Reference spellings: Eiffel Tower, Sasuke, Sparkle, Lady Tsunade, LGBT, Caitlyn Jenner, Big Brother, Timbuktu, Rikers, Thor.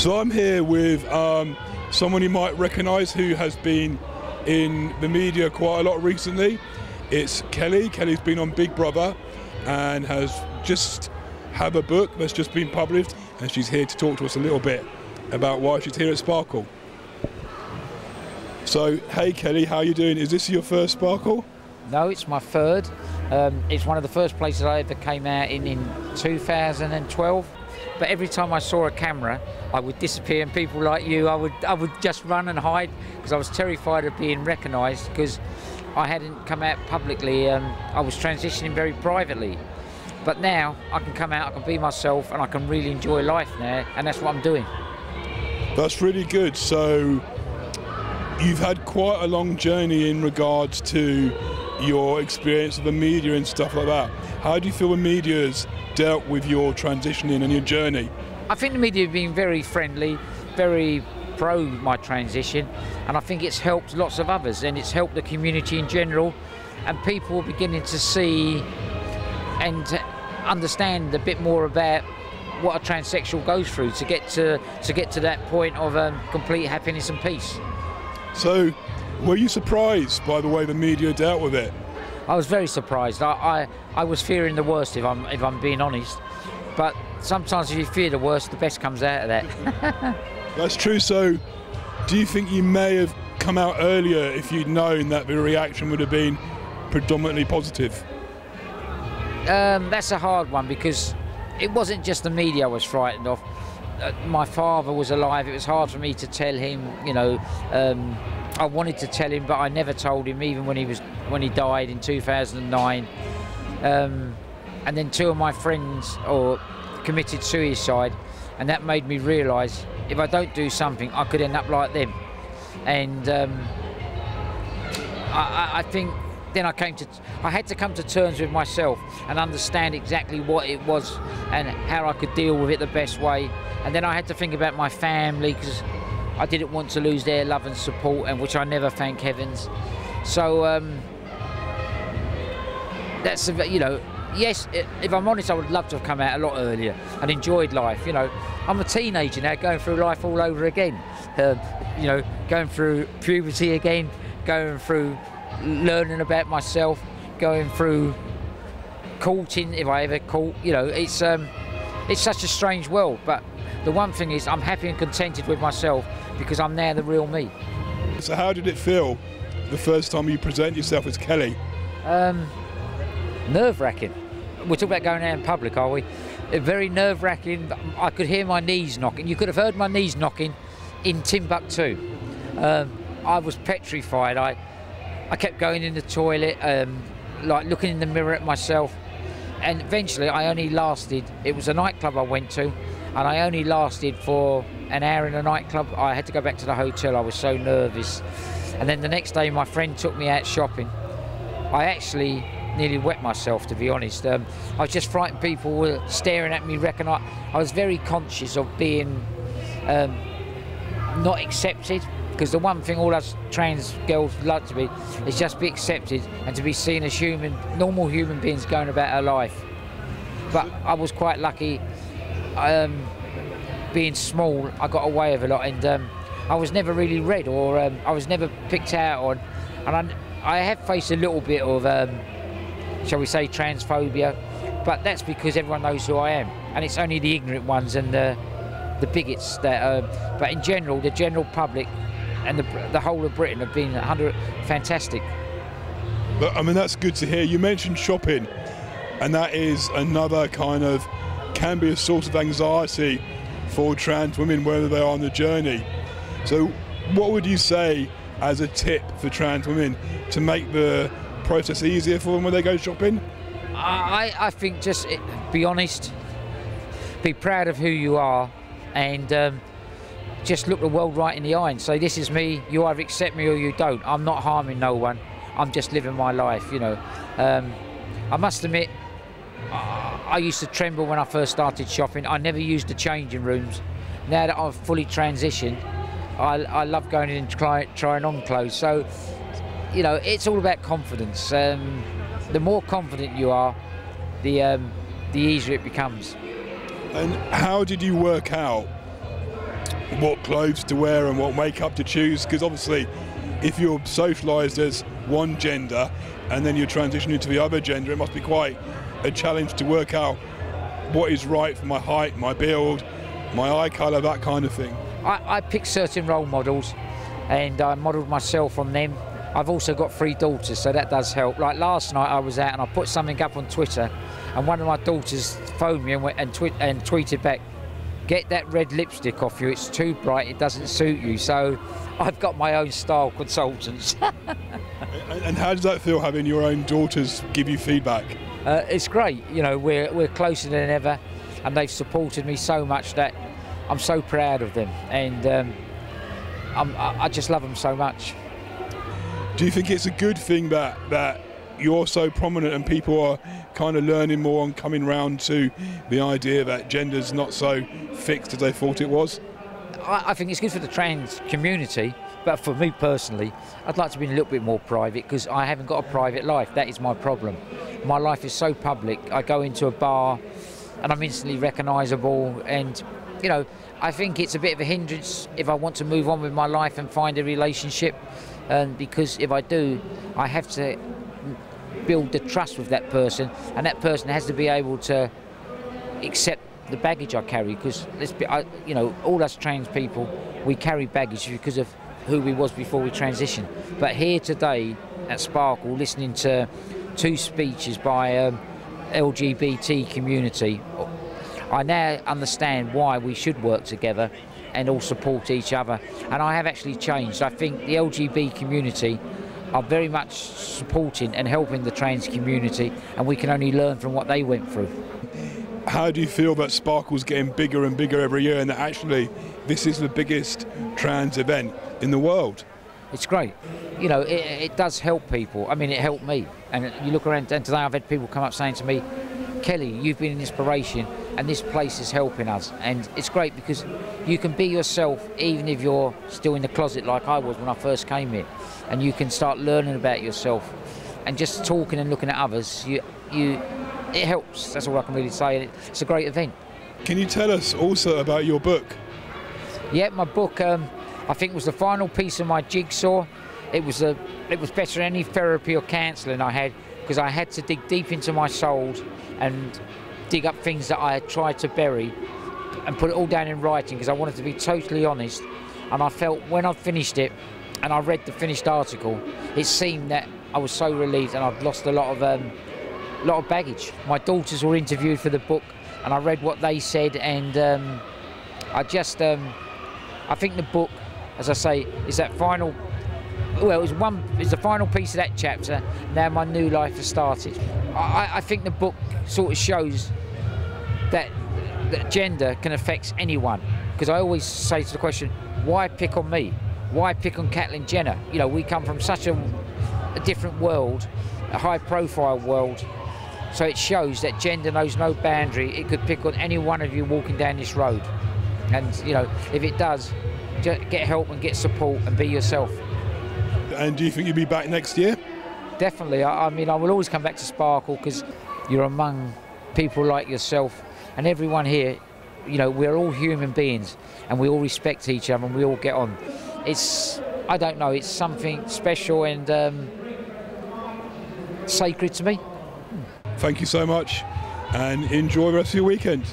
So I'm here with someone you might recognise who has been in the media quite a lot recently. It's Kelly. Kelly's been on Big Brother and has just had a book that's just been published, and she's here to talk to us a little bit about why she's here at Sparkle. So, hey Kelly, how are you doing? Is this your first Sparkle? No, it's my third. It's one of the first places I ever came out in 2012. But every time I saw a camera, I would disappear, and people like you, I would just run and hide because I was terrified of being recognised because I hadn't come out publicly. I was transitioning very privately. But now I can come out, I can be myself, and I can really enjoy life now, and that's what I'm doing. That's really good. So you've had quite a long journey in regards to your experience of the media and stuff like that. How do you feel the media's dealt with your transitioning and your journey? I think the media have been very friendly, very pro my transition, and I think it's helped lots of others, and it's helped the community in general, and people are beginning to see and understand a bit more about what a transsexual goes through to get to that point of complete happiness and peace. So, were you surprised by the way the media dealt with it? I was very surprised. I was fearing the worst, if I'm being honest. But sometimes if you fear the worst, the best comes out of that. That's true. So do you think you may have come out earlier if you'd known that the reaction would have been predominantly positive? That's a hard one, because it wasn't just the media I was frightened of. My father was alive. It was hard for me to tell him, you know. I wanted to tell him, but I never told him, even when he died in 2009. And then two of my friends committed suicide, and that made me realise if I don't do something, I could end up like them. And I think then I had to come to terms with myself and understand exactly what it was and how I could deal with it the best way. And then I had to think about my family, because I didn't want to lose their love and support, and which I never, thank heavens. So that's, you know, yes, if I'm honest, I would love to have come out a lot earlier and enjoyed life. You know, I'm a teenager now, going through life all over again. You know, going through puberty again, going through learning about myself, going through courting, if I ever court. You know, it's such a strange world, but the one thing is I'm happy and contented with myself, because I'm now the real me. So how did it feel the first time you present yourself as Kelly? Nerve-wracking. We're talking about going out in public, are we? Very nerve-wracking. I could hear my knees knocking. You could have heard my knees knocking in Timbuktu. I was petrified. I kept going in the toilet, like looking in the mirror at myself. And eventually I only lasted, it was a nightclub I went to, and I only lasted for an hour in a nightclub. I had to go back to the hotel, I was so nervous. And then the next day my friend took me out shopping. I actually nearly wet myself, to be honest. I was just frightened, people were staring at me, I was very conscious of being not accepted, because the one thing all us trans girls love to be is just be accepted and to be seen as human, normal human beings going about our life. But I was quite lucky. Being small, I got away with a lot, and I was never really read, or I was never picked out on, and I have faced a little bit of, shall we say, transphobia, but that's because everyone knows who I am, and it's only the ignorant ones and the bigots that. But in general, the general public and the whole of Britain have been fantastic. But I mean, that's good to hear. You mentioned shopping, and that is another kind of, can be a source of anxiety for trans women, whether they are on the journey. So what would you say as a tip for trans women to make the process easier for them when they go shopping? I think just be honest, be proud of who you are, and just look the world right in the eye and say, this is me, you either accept me or you don't. I'm not harming no one, I'm just living my life, you know. I must admit, I used to tremble when I first started shopping. I never used the changing rooms. Now that I've fully transitioned, I love going in and trying on clothes. So, you know, it's all about confidence. The more confident you are, the easier it becomes. And how did you work out what clothes to wear and what makeup to choose, because obviously if you're socialised as one gender and then you're transitioning to the other gender, it must be quite a challenge to work out what is right for my height, my build, my eye colour, that kind of thing. I picked certain role models and I modelled myself on them. I've also got 3 daughters, so that does help. Like last night I was out and I put something up on Twitter and one of my daughters phoned me and, tweeted back, "Get that red lipstick off you, it's too bright, it doesn't suit you." So I've got my own style consultants. And how does that feel, having your own daughters give you feedback? It's great, you know, we're closer than ever and they've supported me so much that I'm so proud of them, and I just love them so much. Do you think it's a good thing that you're so prominent and people are kind of learning more and coming round to the idea that gender's not so fixed as they thought it was? I think it's good for the trans community, but for me personally, I'd like to be a little bit more private, because I haven't got a private life. That is my problem. My life is so public. I go into a bar and I'm instantly recognisable, and you know, I think it's a bit of a hindrance if I want to move on with my life and find a relationship, and because if I do, I have to build the trust with that person, and that person has to be able to accept the baggage I carry, because you know, all us trans people, we carry baggage because of who we was before we transitioned. But here today at Sparkle, listening to 2 speeches by LGBT community, I now understand why we should work together and all support each other. And I have actually changed. I think the LGBT community are very much supporting and helping the trans community, and we can only learn from what they went through. How do you feel that Sparkle's getting bigger and bigger every year, and that actually this is the biggest trans event in the world? It's great. You know, it does help people. I mean, it helped me. And you look around, and today I've had people come up saying to me, "Kelly, you've been an inspiration and this place is helping us." And it's great because you can be yourself even if you're still in the closet like I was when I first came here, and you can start learning about yourself and just talking and looking at others. It helps, that's all I can really say. It's a great event. Can you tell us also about your book? Yeah, my book I think was the final piece of my jigsaw. It was better than any therapy or counselling I had, because I had to dig deep into my soul and dig up things that I had tried to bury and put it all down in writing, because I wanted to be totally honest. And I felt when I finished it and I read the finished article, it seemed that I was so relieved, and I'd lost a lot of baggage. My daughters were interviewed for the book and I read what they said, and I think the book, as I say, is that final, well, it's the final piece of that chapter. Now my new life has started. I think the book sort of shows that gender can affect anyone, because I always say to the question, why pick on me? Why pick on Caitlyn Jenner? You know, we come from such a different world, a high-profile world, so it shows that gender knows no boundary. It could pick on any one of you walking down this road, and you know, if it does, just get help and get support and be yourself. And do you think you'll be back next year? Definitely. I mean, I will always come back to Sparkle, because you're among people like yourself and everyone here. You know, we're all human beings and we all respect each other and we all get on. It's, I don't know, it's something special and sacred to me. Thank you so much, and enjoy the rest of your weekend.